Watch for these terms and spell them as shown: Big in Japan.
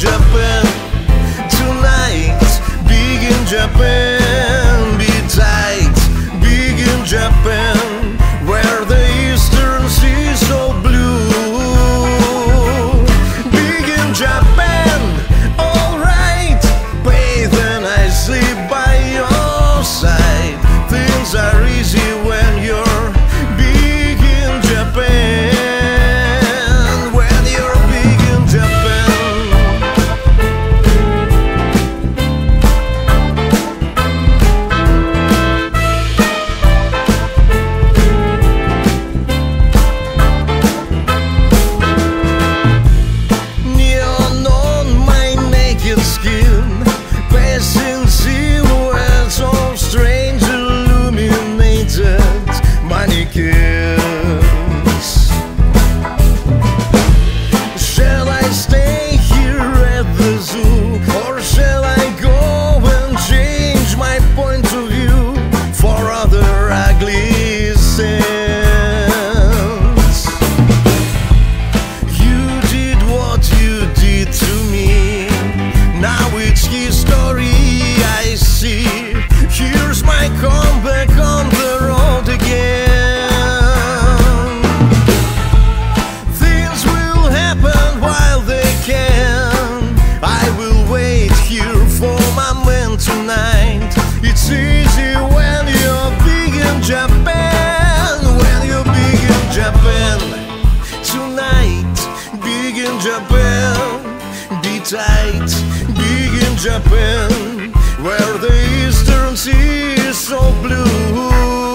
Japan tonight. Big in Japan, be tight. Big in Japan, where the eastern sea is so blue. Big in Japan, alright. Bathe and I sleep by your side. Things are easy when you're big in Japan. Shall I stay here at the zoo, or shall I go and change my point of view for other ugly sins? You did what you did to me, now it's history I see. Here's my comeback on the road again. It's easy when you're big in Japan. When you're big in Japan tonight. Big in Japan, be tight. Big in Japan, where the eastern sea is so blue.